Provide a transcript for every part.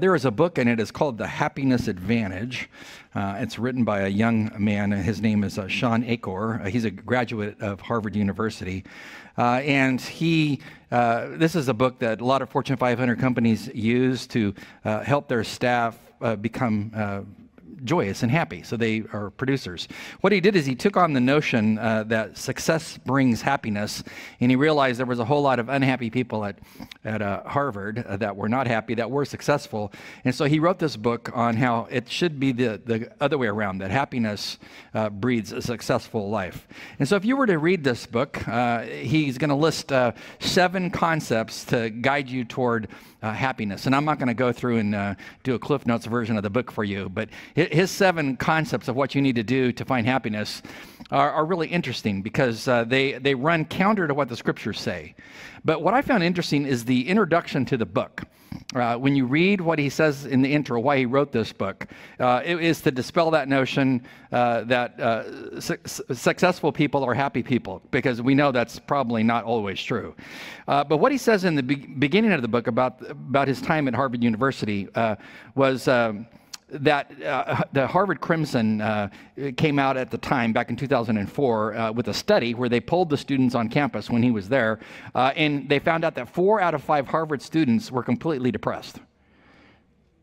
There is a book, and it is called The Happiness Advantage. It's written by a young man. His name is Shawn Achor. He's a graduate of Harvard University. And he, this is a book that a lot of Fortune 500 companies use to help their staff become joyous and happy, so they are producers. What he did is he took on the notion that success brings happiness, and he realized there was a whole lot of unhappy people at Harvard that were not happy, that were successful, and so he wrote this book on how it should be the other way around, that happiness breeds a successful life. And so if you were to read this book, he's going to list 7 concepts to guide you toward happiness, and I'm not going to go through and do a Cliff Notes version of the book for you, but his 7 concepts of what you need to do to find happiness are really interesting because they run counter to what the scriptures say. But what I found interesting is the introduction to the book. When you read what he says in the intro, why he wrote this book, it is to dispel that notion that successful people are happy people, because we know that's probably not always true. But what he says in the beginning of the book about his time at Harvard University was that the Harvard Crimson came out at the time, back in 2004, with a study where they polled the students on campus when he was there, and they found out that 4 out of 5 Harvard students were completely depressed.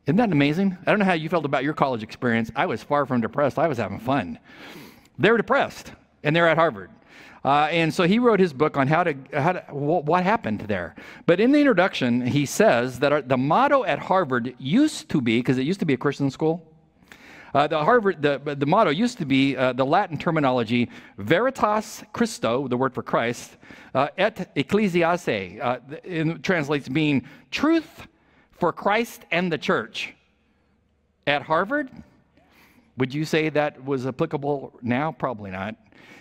Isn't that amazing? I don't know how you felt about your college experience. I was far from depressed. I was having fun. They were depressed, and they're at Harvard. And so he wrote his book on what happened there. But in the introduction, he says that the motto at Harvard used to be, because it used to be a Christian school, the motto used to be the Latin terminology, Veritas Christo, the word for Christ, et Ecclesiae, it translates being truth for Christ and the church. At Harvard, would you say that was applicable now? Probably not.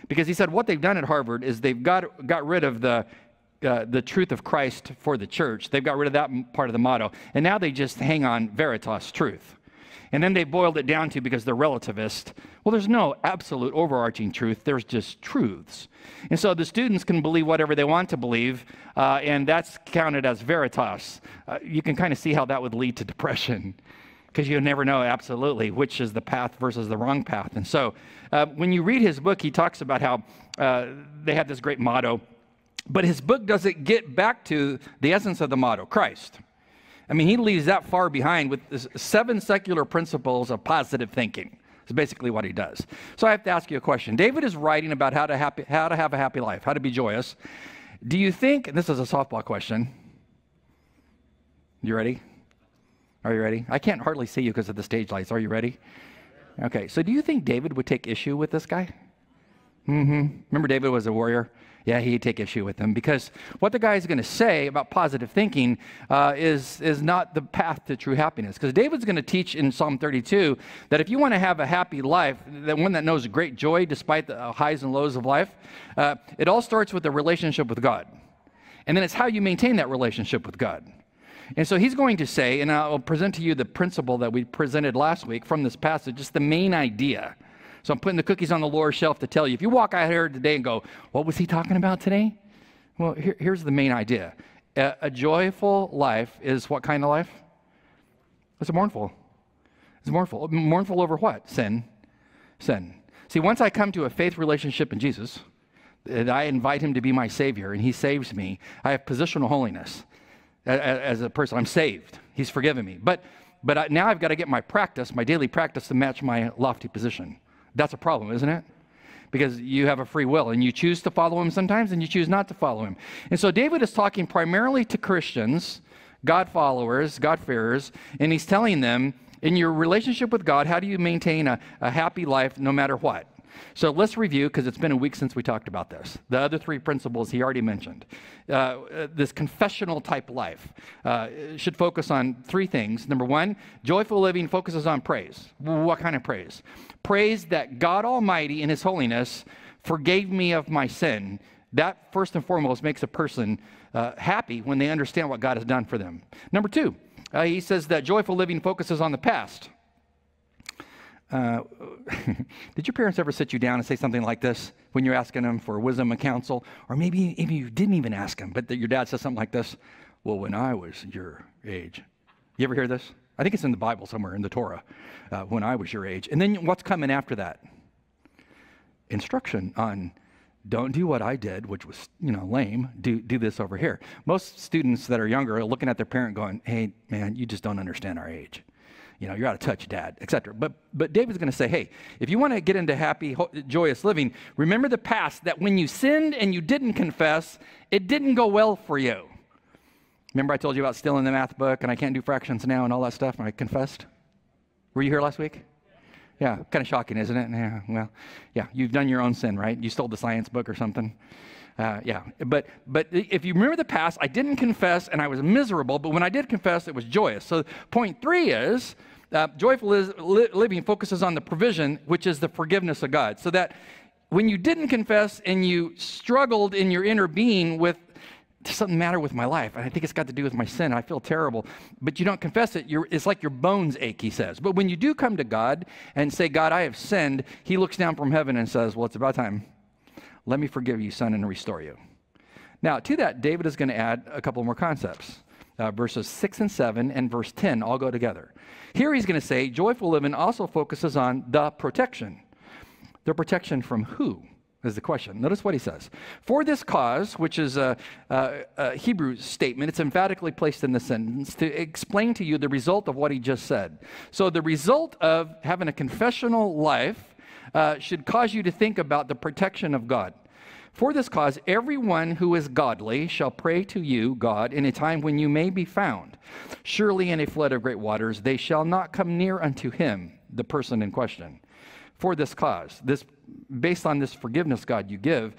Because he said what they've done at Harvard is they've got rid of the truth of Christ for the church. They've got rid of that part of the motto. And now they just hang on Veritas, truth. And then they boiled it down to, because they're relativist, well, there's no absolute overarching truth. There's just truths. And so the students can believe whatever they want to believe, and that's counted as Veritas. You can kind of see how that would lead to depression, because you never know absolutely which is the path versus the wrong path. And so when you read his book, he talks about how they had this great motto, but his book doesn't get back to the essence of the motto, Christ. I mean, he leaves that far behind with this 7 secular principles of positive thinking. It's basically what he does. So I have to ask you a question. David is writing about how to have a happy life, how to be joyous. Do you think, and this is a softball question, you ready? Are you ready? I can't hardly see you because of the stage lights. Are you ready? Okay, so do you think David would take issue with this guy? Mm-hmm. Remember, David was a warrior? Yeah, he'd take issue with him, because what the guy is going to say about positive thinking is not the path to true happiness. Because David's going to teach in Psalm 32 that if you want to have a happy life, that one that knows great joy despite the highs and lows of life, it all starts with a relationship with God. And then it's how you maintain that relationship with God. And so he's going to say, and I'll present to you the principle that we presented last week from this passage, just the main idea. So I'm putting the cookies on the lower shelf to tell you. If you walk out here today and go, what was he talking about today? Well, here's the main idea. A joyful life is what kind of life? It's mournful. It's mournful. Mournful over what? Sin. Sin. See, once I come to a faith relationship in Jesus, and I invite him to be my Savior, and he saves me, I have positional holiness. As a person, I'm saved. He's forgiven me. But now I've got to get my practice, my daily practice, to match my lofty position. That's a problem, isn't it? Because you have a free will, and you choose to follow him sometimes, and you choose not to follow him. And so David is talking primarily to Christians, God followers, God-fearers, and he's telling them, in your relationship with God, how do you maintain a happy life no matter what? So let's review, because it's been a week since we talked about this. The other 3 principles he already mentioned. This confessional type life should focus on 3 things. Number 1, joyful living focuses on praise. What kind of praise? Praise that God Almighty in his holiness forgave me of my sin. That first and foremost makes a person happy when they understand what God has done for them. Number 2, he says that joyful living focuses on the past. Did your parents ever sit you down and say something like this when you're asking them for wisdom and counsel? Or maybe you didn't even ask them, but your dad says something like this, well, when I was your age. You ever hear this? I think it's in the Bible somewhere, in the Torah, when I was your age. And then what's coming after that? Instruction on don't do what I did, which was, you know, lame. Do this over here. Most students that are younger are looking at their parent going, hey, man, you just don't understand our age. You know, you're out of touch, Dad, etc. But David's going to say, hey, if you want to get into happy, joyous living, remember the past, that when you sinned and you didn't confess, it didn't go well for you. Remember I told you about stealing the math book and I can't do fractions now and all that stuff, and I confessed? Were you here last week? Yeah, kind of shocking, isn't it? Yeah, well, yeah, you've done your own sin, right? You stole the science book or something. Yeah, but if you remember the past, I didn't confess and I was miserable, but when I did confess, it was joyous. So point three is joyful living focuses on the provision, which is the forgiveness of God. So that when you didn't confess and you struggled in your inner being with something matter with my life, and I think it's got to do with my sin, I feel terrible, but you don't confess it, it's like your bones ache, he says. But when you do come to God and say, God, I have sinned, he looks down from heaven and says, well, it's about time. Let me forgive you, son, and restore you. Now, to that, David is going to add a couple more concepts. Verses 6 and 7 and verse 10 all go together. Here he's going to say, joyful living also focuses on the protection. The protection from who is the question. Notice what he says. For this cause, which is a Hebrew statement, it's emphatically placed in the sentence to explain to you the result of what he just said. So the result of having a confessional life should cause you to think about the protection of God. For this cause, everyone who is godly shall pray to you, God, in a time when you may be found. Surely in a flood of great waters, they shall not come near unto him, the person in question. For this cause, based on this forgiveness, God, you give,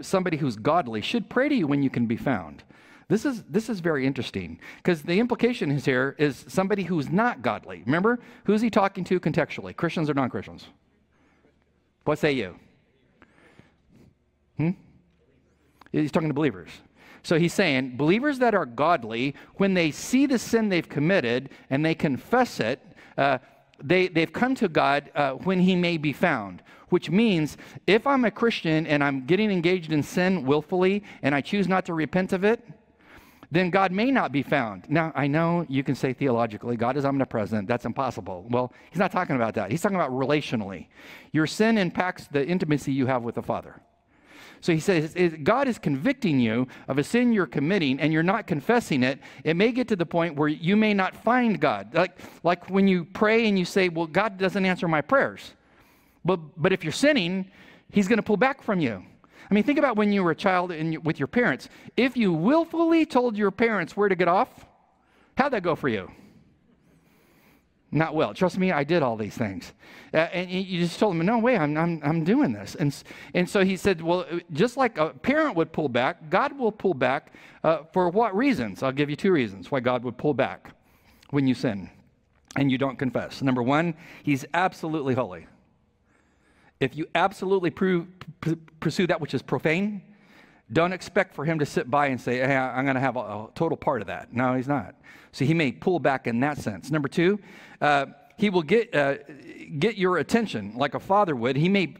somebody who's godly should pray to you when you can be found. This is very interesting, because the implication is here is somebody who's not godly. Remember, who's he talking to contextually, Christians or non-Christians? What say you? He's talking to believers. So he's saying, believers that are godly, when they see the sin they've committed and they confess it, they've come to God when he may be found, which means if I'm a Christian and I'm getting engaged in sin willfully and I choose not to repent of it, then God may not be found. Now, I know you can say theologically, God is omnipresent. That's impossible. Well, he's not talking about that. He's talking about relationally. Your sin impacts the intimacy you have with the Father. So he says, God is convicting you of a sin you're committing and you're not confessing it. It may get to the point where you may not find God. Like when you pray and you say, well, God doesn't answer my prayers. But if you're sinning, he's going to pull back from you. I mean, think about when you were a child and with your parents. If you willfully told your parents where to get off, how'd that go for you? Not well. Trust me, I did all these things. And you just told them, no way, I'm doing this. And so he said, well, just like a parent would pull back, God will pull back. For what reasons? I'll give you two reasons why God would pull back when you sin and you don't confess. Number one, he's absolutely holy. If you absolutely pursue that which is profane, don't expect for him to sit by and say, hey, I'm going to have a total part of that. No, he's not. So he may pull back in that sense. Number two, he will get your attention like a father would. He may,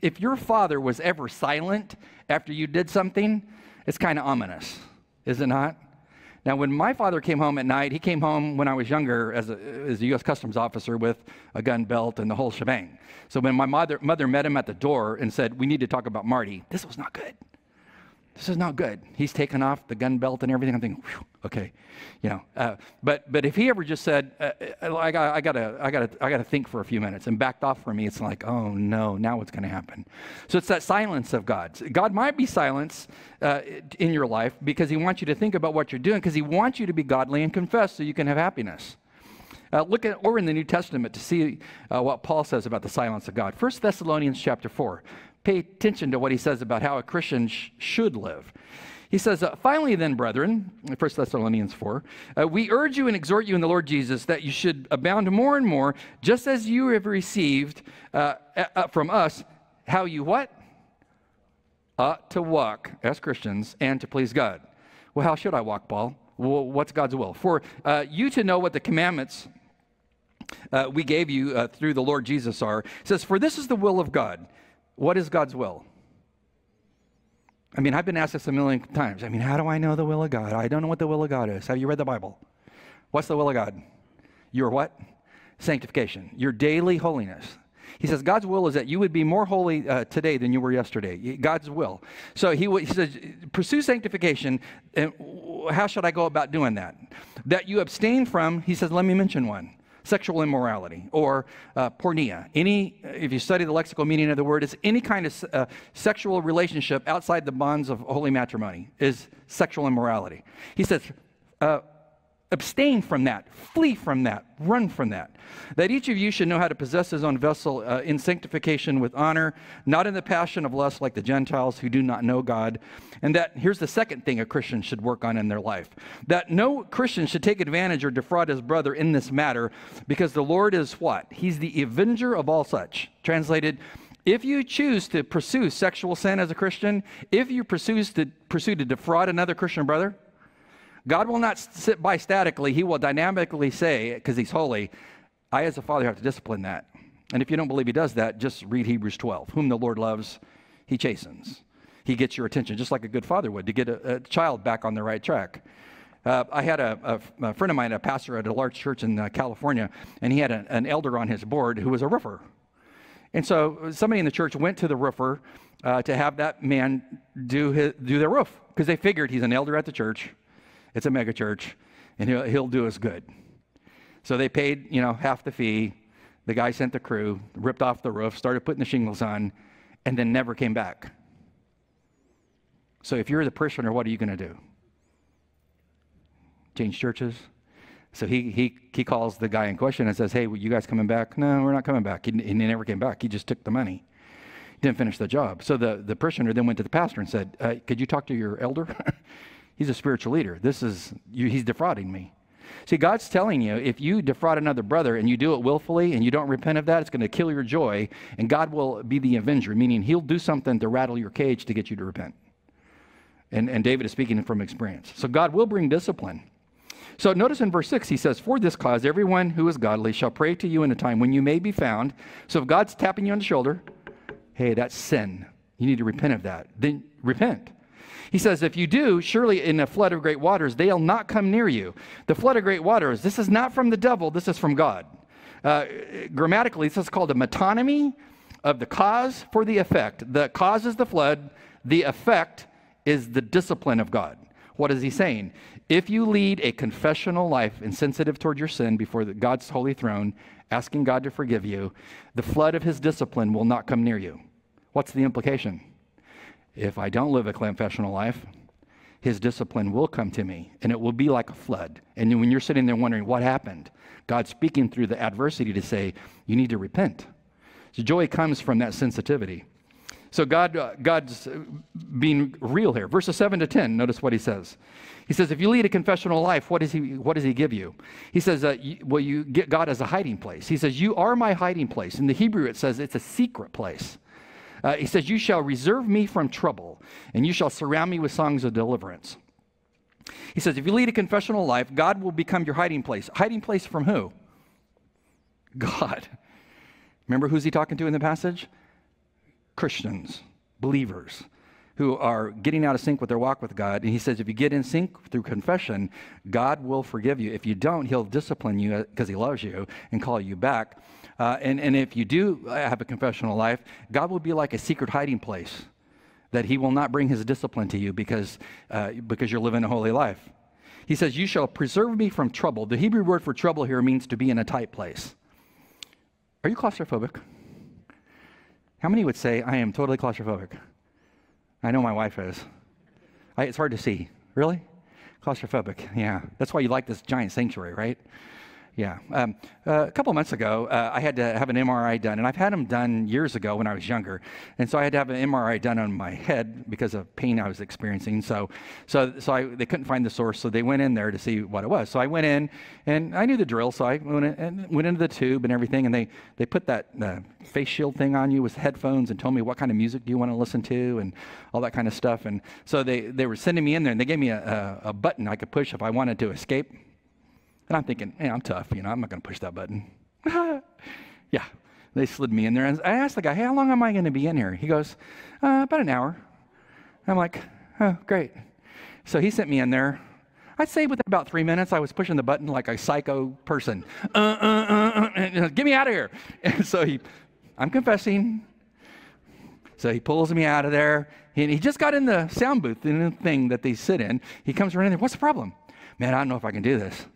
if your father was ever silent after you did something, it's kind of ominous, is it not? Now, when my father came home at night, he came home when I was younger as a U.S. Customs officer with a gun belt and the whole shebang. So when my mother met him at the door and said, we need to talk about Marty, this was not good. This is not good. He's taken off the gun belt and everything. I'm thinking, whew, okay, you know. But if he ever just said, I gotta think for a few minutes and backed off from me, it's like, oh no, now what's going to happen? So it's that silence of God. God might be silence in your life because he wants you to think about what you're doing, because he wants you to be godly and confess so you can have happiness. Look at over in the New Testament to see what Paul says about the silence of God. First Thessalonians chapter 4. Pay attention to what he says about how a Christian should live. He says, finally then, brethren, 1 Thessalonians 4, we urge you and exhort you in the Lord Jesus that you should abound more and more, just as you have received from us, how you what? Ought to walk as Christians and to please God. Well, how should I walk, Paul? Well, what's God's will? For you to know what the commandments we gave you through the Lord Jesus are. It says, for this is the will of God. What is God's will? I mean, I've been asked this a million times. I mean, how do I know the will of God? I don't know what the will of God is. Have you read the Bible? What's the will of God? Your what? Sanctification. Your daily holiness. He says God's will is that you would be more holy today than you were yesterday. God's will. So he says, pursue sanctification. And how should I go about doing that? That you abstain from, he says, let me mention one. Sexual immorality or pornea. If you study the lexical meaning of the word, it's any kind of sexual relationship outside the bonds of holy matrimony is sexual immorality. He says, abstain from that, flee from that, run from that. That each of you should know how to possess his own vessel in sanctification with honor, not in the passion of lust like the Gentiles who do not know God. And that, here's the second thing a Christian should work on in their life, that no Christian should take advantage or defraud his brother in this matter, because the Lord is what? He's the avenger of all such. Translated, if you choose to pursue sexual sin as a Christian, if you pursue to defraud another Christian brother, God will not sit by statically. He will dynamically say, because he's holy, I as a father have to discipline that. And if you don't believe he does that, just read Hebrews 12. Whom the Lord loves, he chastens. He gets your attention, just like a good father would, to get a child back on the right track. I had a friend of mine, a pastor at a large church in California, and he had an elder on his board who was a roofer. And so somebody in the church went to the roofer to have that man do their roof, because they figured he's an elder at the church. It's a mega church, and he'll do us good. So they paid, you know, half the fee. The guy sent the crew, ripped off the roof, started putting the shingles on, and then never came back. So if you're the parishioner, what are you going to do? Change churches? So he calls the guy in question and says, hey, were you guys coming back? No, we're not coming back. He never came back. He just took the money. Didn't finish the job. So the parishioner then went to the pastor and said, could you talk to your elder? He's a spiritual leader. He's defrauding me. See, God's telling you, if you defraud another brother and you do it willfully and you don't repent of that, it's going to kill your joy, and God will be the avenger, meaning he'll do something to rattle your cage to get you to repent. And David is speaking from experience. So God will bring discipline. So notice in verse 6, he says, for this cause, everyone who is godly shall pray to you in a time when you may be found. So if God's tapping you on the shoulder, hey, that's sin. You need to repent of that. Then repent. He says, if you do, surely in a flood of great waters, they'll not come near you. The flood of great waters, this is not from the devil, this is from God. Grammatically, this is called a metonymy of the cause for the effect. The cause is the flood, the effect is the discipline of God. What is he saying? If you lead a confessional life insensitive toward your sin before God's holy throne, asking God to forgive you, the flood of his discipline will not come near you. What's the implication? If I don't live a confessional life, his discipline will come to me, and it will be like a flood. And when you're sitting there wondering what happened, God's speaking through the adversity to say, you need to repent. So joy comes from that sensitivity. So God's being real here. Verses 7 to 10, notice what he says. He says, if you lead a confessional life, what does he give you? He says, well, you get God as a hiding place. He says, you are my hiding place. In the Hebrew, it says it's a secret place. He says, you shall reserve me from trouble, and you shall surround me with songs of deliverance. He says, if you lead a confessional life, God will become your hiding place. Hiding place from who? God. Remember who's he talking to in the passage? Christians, believers, who are getting out of sync with their walk with God. And he says, if you get in sync through confession, God will forgive you. If you don't, he'll discipline you because he loves you and call you back. And if you do have a confessional life, God will be like a secret hiding place, that he will not bring his discipline to you because you're living a holy life. He says, you shall preserve me from trouble. The Hebrew word for trouble here means to be in a tight place. Are you claustrophobic? How many would say, I am totally claustrophobic? I know my wife is. It's hard to see. Really? Claustrophobic, yeah. That's why you like this giant sanctuary, right? Yeah. A couple months ago, I had to have an MRI done, and I've had them done years ago when I was younger. And so I had to have an MRI done on my head because of pain I was experiencing. So they couldn't find the source, so they went in there to see what it was. So I went in, and I knew the drill, so I went into the tube and everything, and they put that face shield thing on you with headphones and told me what kind of music do you want to listen to and all that kind of stuff. And so they were sending me in there, and they gave me a button I could push if I wanted to escape. And I'm thinking, hey, I'm tough, you know, I'm not going to push that button. Yeah, they slid me in there. And I asked the guy, hey, how long am I going to be in here? He goes, about an hour. I'm like, oh, great. So he sent me in there. I'd say within about 3 minutes, I was pushing the button like a psycho person. Get me out of here. And so I'm confessing. So he pulls me out of there. And he just got in the sound booth, in the thing that they sit in. He comes running in there. What's the problem? Man, I don't know if I can do this.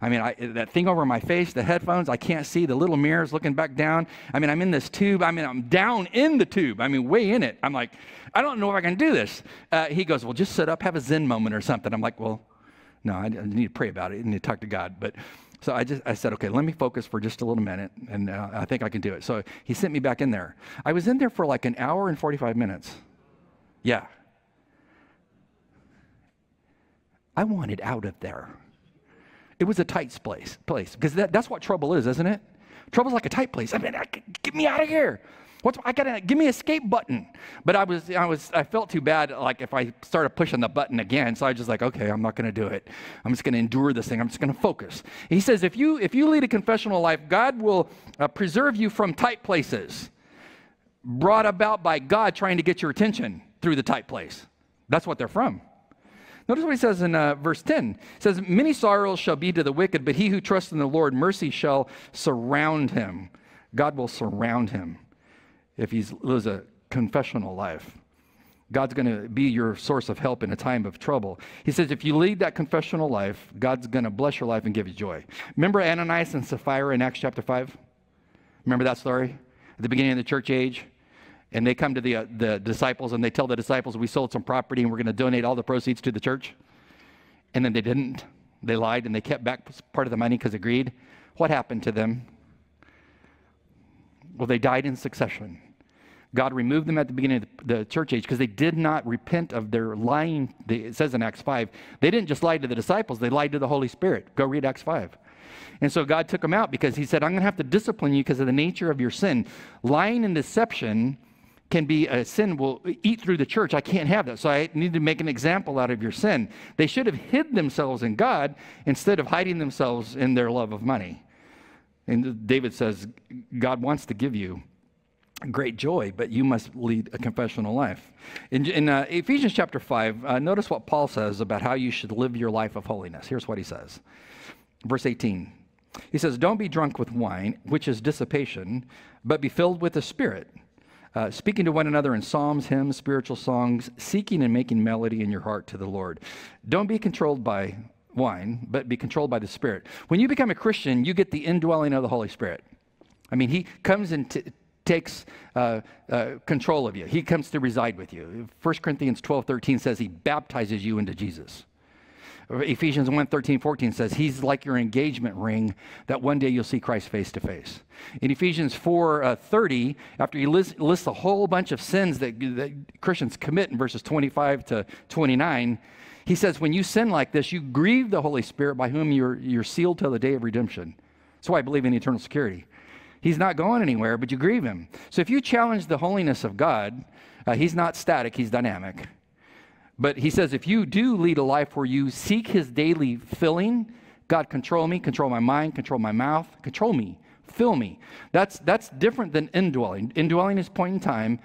I mean, that thing over my face, the headphones, I can't see, the little mirrors looking back down. I mean, I'm in this tube. I mean, I'm down in the tube. I mean, way in it. I'm like, I don't know if I can do this. He goes, well, just sit up, have a Zen moment or something. I'm like, well, no, I need to pray about it. I need to talk to God. But so I said, okay, let me focus for just a little minute, and I think I can do it. So he sent me back in there. I was in there for like an hour and 45 minutes. Yeah. I wanted out of there. It was a tight place because that's what trouble is, isn't it? Trouble's like a tight place. I mean, get me out of here. Give me an escape button. But I felt too bad. Like if I started pushing the button again, so I was just like, okay, I'm not going to do it. I'm just going to endure this thing. I'm just going to focus. He says, if you lead a confessional life, God will preserve you from tight places, brought about by God trying to get your attention through the tight place. That's what they're from. Notice what he says in verse 10. It says, many sorrows shall be to the wicked, but he who trusts in the Lord, mercy shall surround him. God will surround him if he lives a confessional life. God's going to be your source of help in a time of trouble. He says, if you lead that confessional life, God's going to bless your life and give you joy. Remember Ananias and Sapphira in Acts chapter 5? Remember that story? At the beginning of the church age? And they come to the disciples and they tell the disciples, we sold some property and we're going to donate all the proceeds to the church. And then they didn't. They lied and they kept back part of the money because of greed. What happened to them? Well, they died in succession. God removed them at the beginning of the church age because they did not repent of their lying. It says in Acts 5, they didn't just lie to the disciples, they lied to the Holy Spirit. Go read Acts 5. And so God took them out because he said, I'm going to have to discipline you because of the nature of your sin. Lying and deception can be a sin will eat through the church. I can't have that. So I need to make an example out of your sin. They should have hid themselves in God instead of hiding themselves in their love of money. And David says, God wants to give you great joy, but you must lead a confessional life. In Ephesians chapter 5, notice what Paul says about how you should live your life of holiness. Here's what he says. Verse 18. He says, don't be drunk with wine, which is dissipation, but be filled with the Spirit. Speaking to one another in psalms, hymns, spiritual songs, seeking and making melody in your heart to the Lord. Don't be controlled by wine, but be controlled by the Spirit. When you become a Christian, you get the indwelling of the Holy Spirit. I mean, he comes and takes control of you. He comes to reside with you. First Corinthians 12:13 says he baptizes you into Jesus. Ephesians 1:13-14 says he's like your engagement ring that one day you'll see Christ face to face. In Ephesians 4:30, after he lists a whole bunch of sins that Christians commit in verses 25 to 29, he says when you sin like this, you grieve the Holy Spirit by whom you're sealed till the day of redemption. That's why I believe in eternal security. He's not going anywhere, but you grieve him. So if you challenge the holiness of God, he's not static, he's dynamic. But he says, if you do lead a life where you seek his daily filling, God, control me, control my mind, control my mouth, control me, fill me. That's different than indwelling. Indwelling is point in time.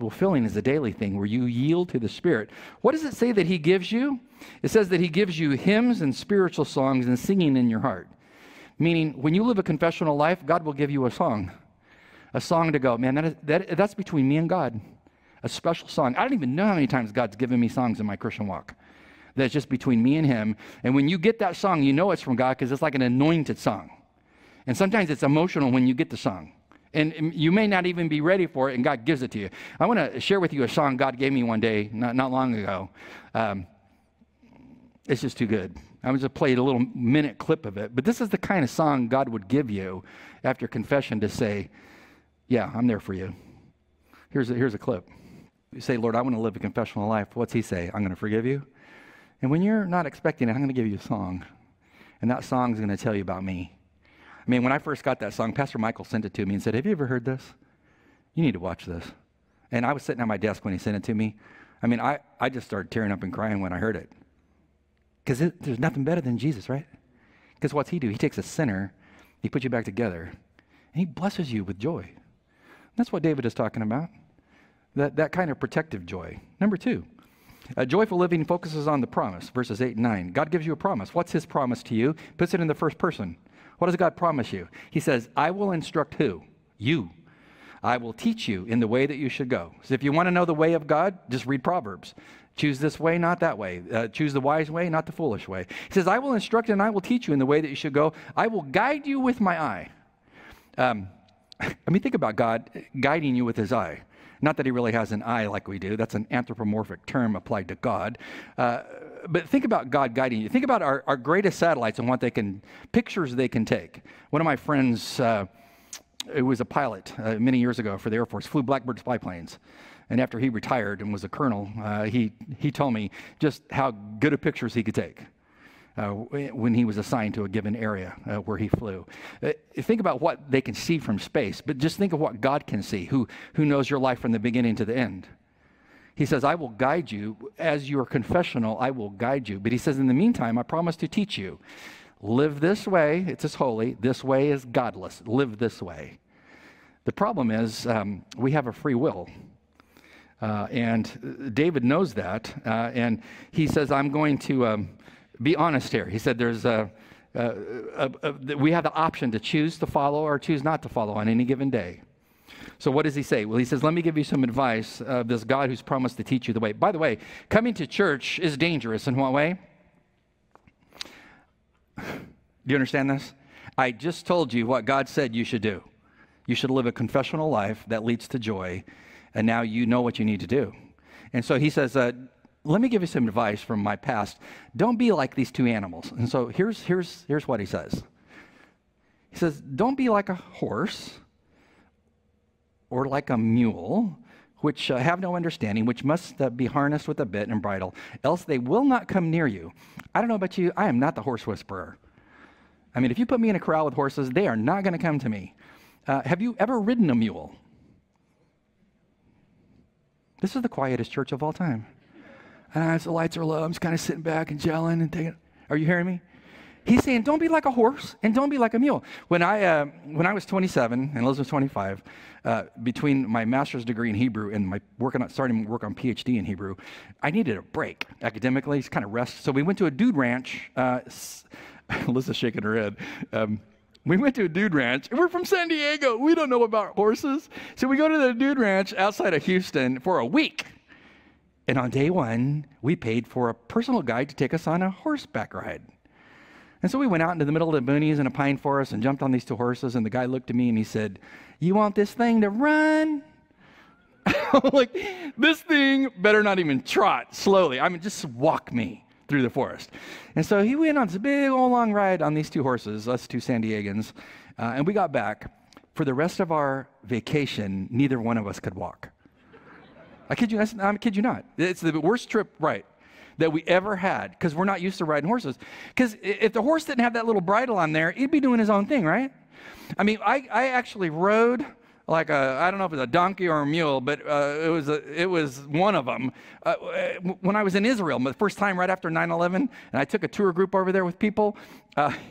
Well, filling is a daily thing where you yield to the Spirit. What does it say that he gives you? It says that he gives you hymns and spiritual songs and singing in your heart. Meaning, when you live a confessional life, God will give you a song to go, man, that's between me and God. A special song. I don't even know how many times God's given me songs in my Christian walk. That's just between me and him. And when you get that song, you know it's from God because it's like an anointed song. And sometimes it's emotional when you get the song. And you may not even be ready for it, and God gives it to you. I want to share with you a song God gave me one day, not long ago. It's just too good. I was just played a little minute clip of it. But this is the kind of song God would give you after confession to say, yeah, I'm there for you. Here's a clip. You say, Lord, I want to live a confessional life. What's he say? I'm going to forgive you. And when you're not expecting it, I'm going to give you a song. And that song's going to tell you about me. I mean, when I first got that song, Pastor Michael sent it to me and said, have you ever heard this? You need to watch this. And I was sitting at my desk when he sent it to me. I mean, I just started tearing up and crying when I heard it. Because there's nothing better than Jesus, right? Because what's he do? He takes a sinner, he puts you back together, and he blesses you with joy. That's what David is talking about. That kind of protective joy. Number two, Joyful living focuses on the promise, verses 8 and 9. God gives you a promise. What's his promise to you? Puts it in the first person. What does God promise you? He says, I will instruct who? You. I will teach you in the way that you should go. So if you want to know the way of God, just read Proverbs. Choose this way, not that way. Choose the wise way, not the foolish way. He says, I will instruct and I will teach you in the way that you should go. I will guide you with my eye. I mean, think about God guiding you with his eye. Not that he really has an eye like we do. That's an anthropomorphic term applied to God. But think about God guiding you. Think about our greatest satellites and what they can, pictures they can take. One of my friends, who was a pilot many years ago for the Air Force, flew Blackbird spy planes. And after he retired and was a colonel, he told me just how good of pictures he could take when he was assigned to a given area where he flew. Think about what they can see from space, but just think of what God can see, who knows your life from the beginning to the end. He says, I will guide you. As your confessional, I will guide you. But he says, in the meantime, I promise to teach you. Live this way. It's as holy. This way is godless. Live this way. The problem is we have a free will. And David knows that. And he says, I'm going to... be honest here. He said there's we have the option to choose to follow or choose not to follow on any given day. So what does he say? Well, he says, let me give you some advice of this God who's promised to teach you the way. By the way, coming to church is dangerous. In what way? Do you understand this? I just told you what God said you should do. You should live a confessional life that leads to joy, and now you know what you need to do. And so he says, let me give you some advice from my past. Don't be like these two animals. And so here's what he says. He says, don't be like a horse or like a mule, which have no understanding, which must be harnessed with a bit and bridle, else they will not come near you. I don't know about you, I am not the horse whisperer. I mean, if you put me in a corral with horses, they are not going to come to me. Have you ever ridden a mule? This is the quietest church of all time. And the lights are low. I'm just kind of sitting back and gelling and taking. Are you hearing me? He's saying, don't be like a horse and don't be like a mule. When I was 27 and Liz was 25, between my master's degree in Hebrew and my starting work on PhD in Hebrew, I needed a break academically, just kind of rest. So we went to a dude ranch. Liz is shaking her head. We went to a dude ranch. We're from San Diego. We don't know about horses. So we go to the dude ranch outside of Houston for a week. And on day one, we paid for a personal guide to take us on a horseback ride. And so we went out into the middle of the boonies in a pine forest and jumped on these two horses. And the guy looked at me and he said, you want this thing to run? I'm like, this thing better not even trot slowly. I mean, just walk me through the forest. And so he went on this big old long ride on these two horses, us two San Diegans. And we got back. For the rest of our vacation, neither one of us could walk. I kid you not. It's the worst trip, right, that we ever had, because we're not used to riding horses. Because if the horse didn't have that little bridle on there, he'd be doing his own thing, right? I mean, I actually rode like a, I don't know if it was a donkey or a mule, but it was one of them. When I was in Israel, the first time right after 9/11, and I took a tour group over there with people,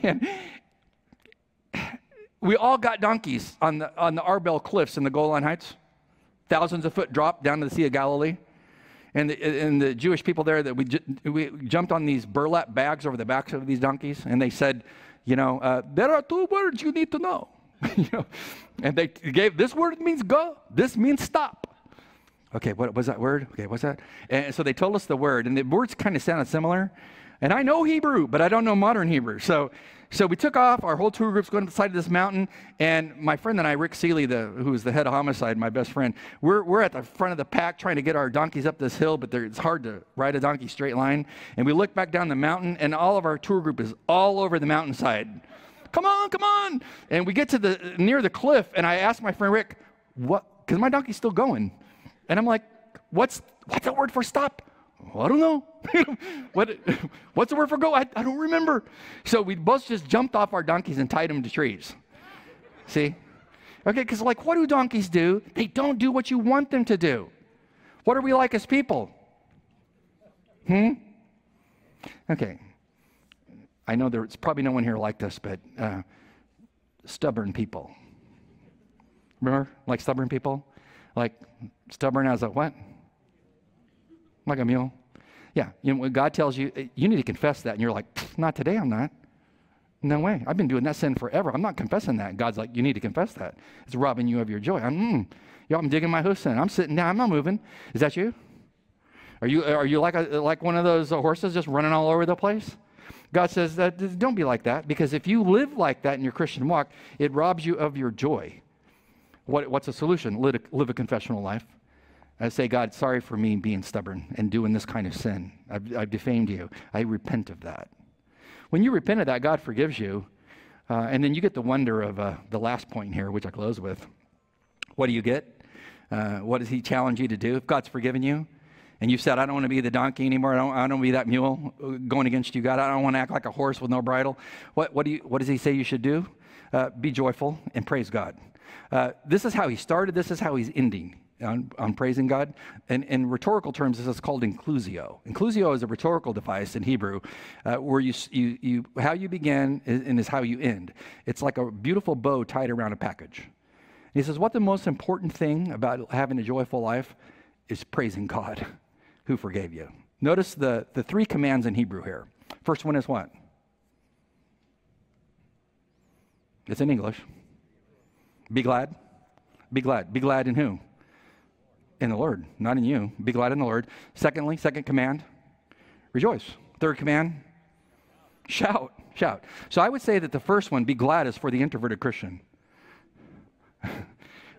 and we all got donkeys on the Arbel Cliffs in the Golan Heights. Thousands of foot drop down to the Sea of Galilee. And the Jewish people there, that we jumped on these burlap bags over the backs of these donkeys, and they said, you know, there are two words you need to know. You know, and they gave, this word means go, this means stop. Okay, what was that word? Okay, what's that? And so they told us the word, and the words kind of sounded similar. And I know Hebrew, but I don't know modern Hebrew. So we took off, our whole tour group's going to the side of this mountain, and my friend and I, Rick Seeley, who's the head of homicide, my best friend, we're at the front of the pack trying to get our donkeys up this hill, but it's hard to ride a donkey straight line. And we look back down the mountain, and all of our tour group is all over the mountainside. Come on, come on! And we get to near the cliff, and I asked my friend Rick, what? Because my donkey's still going. And I'm like, what's the word for stop? I don't know. What's the word for go? I don't remember. So we both just jumped off our donkeys and tied them to trees. See? Okay, because like, what do donkeys do? They don't do what you want them to do. What are we like as people? Okay. I know there's probably no one here like this, but stubborn people. Remember? Like stubborn people? Like stubborn as a what? Like a mule. Yeah, you know, when God tells you, you need to confess that, and you're like, not today, I'm not. No way. I've been doing that sin forever. I'm not confessing that. God's like, you need to confess that. It's robbing you of your joy. I'm digging my hoofs in. I'm sitting down. I'm not moving. Is that you? Are you like one of those horses just running all over the place? God says, that, don't be like that, because if you live like that in your Christian walk, it robs you of your joy. What's a solution? Live a confessional life. I say, God, sorry for me being stubborn and doing this kind of sin. I've defamed you. I repent of that. When you repent of that, God forgives you. And then you get the wonder of the last point here, which I close with. What do you get? What does he challenge you to do? If God's forgiven you, and you said, I don't want to be the donkey anymore. I don't want to be that mule going against you, God. I don't want to act like a horse with no bridle. What does he say you should do? Be joyful and praise God. This is how he started. This is how he's ending on praising God. And in rhetorical terms, this is called inclusio. Inclusio is a rhetorical device in Hebrew where how you begin is how you end. It's like a beautiful bow tied around a package. And he says, what the most important thing about having a joyful life is praising God who forgave you. Notice the three commands in Hebrew here. First one is what? It's in English. Be glad. Be glad. Be glad in who? In the Lord, not in you. Be glad in the Lord. Secondly, second command, rejoice. Third command, shout. Shout. So I would say that the first one, be glad, is for the introverted Christian.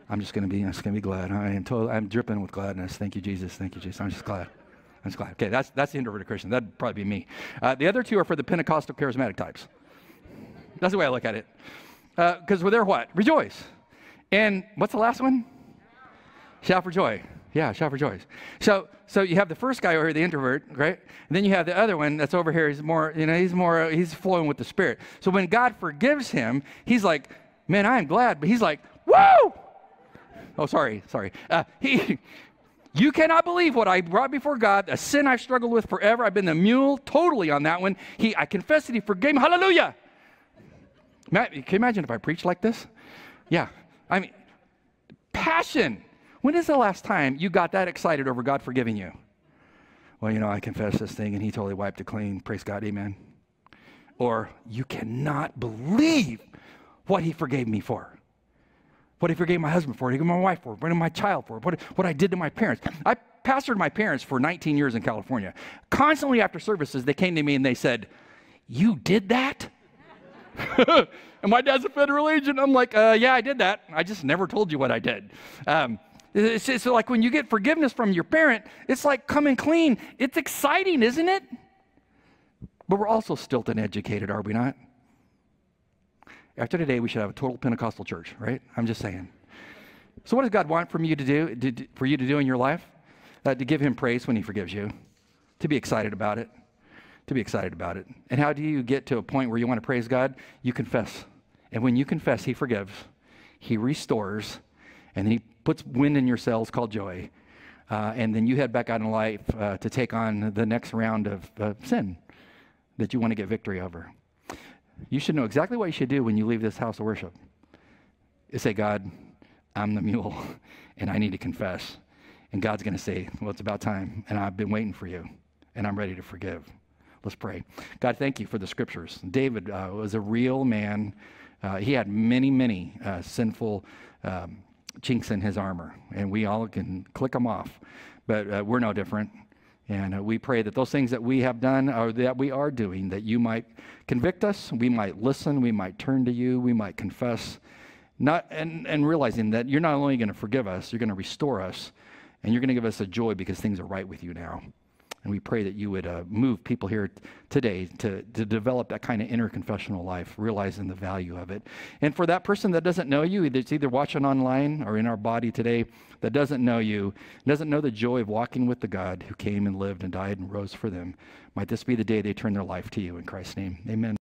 I'm just gonna be glad. I'm dripping with gladness. Thank you, Jesus. Thank you, Jesus. I'm just glad. I'm just glad. Okay, that's the introverted Christian. That'd probably be me. The other two are for the Pentecostal charismatic types. That's the way I look at it. Because they're what? Rejoice. And what's the last one? Shout for joy. Yeah, shout for joy. So you have the first guy over here, the introvert, right? And then you have the other one that's over here. He's flowing with the Spirit. So when God forgives him, he's like, man, I am glad. But he's like, woo! Oh, sorry. You cannot believe what I brought before God, a sin I've struggled with forever. I've been the mule totally on that one. I confess that he forgave me. Hallelujah. Matt, can you imagine if I preached like this? Yeah. I mean, passion. When is the last time you got that excited over God forgiving you? Well, you know, I confess this thing and he totally wiped it clean. Praise God. Amen. Or you cannot believe what he forgave me for. What he forgave my husband for, what he forgave my wife for, what my child for, what I did to my parents. I pastored my parents for 19 years in California. Constantly after services, they came to me and they said, you did that? And my dad's a federal agent. I'm like, yeah, I did that. I just never told you what I did. It's like when you get forgiveness from your parent, it's like coming clean. It's exciting, isn't it? But we're also stilted and educated, are we not? After today, we should have a total Pentecostal church, right? I'm just saying. So what does God want from you to do, for you to do in your life? To give him praise when he forgives you, to be excited about it. To be excited about it. And how do you get to a point where you want to praise God? You confess. And when you confess, he forgives, he restores, and then he puts wind in your sails called joy. And then you head back out in life to take on the next round of sin that you want to get victory over. You should know exactly what you should do when you leave this house of worship. You say, God, I'm the mule, and I need to confess. And God's going to say, well, it's about time, and I've been waiting for you, and I'm ready to forgive. Let's pray. God, thank you for the scriptures. David was a real man. He had many sinful chinks in his armor, and we all can click them off, but we're no different. And we pray that those things that we have done or that we are doing, that you might convict us, we might listen, we might turn to you, we might confess, and realizing that you're not only going to forgive us, you're going to restore us, and you're going to give us a joy because things are right with you now. And we pray that you would move people here today to develop that kind of interconfessional life, realizing the value of it. And for that person that doesn't know you, that's either watching online or in our body today, that doesn't know you, doesn't know the joy of walking with the God who came and lived and died and rose for them, might this be the day they turn their life to you in Christ's name. Amen.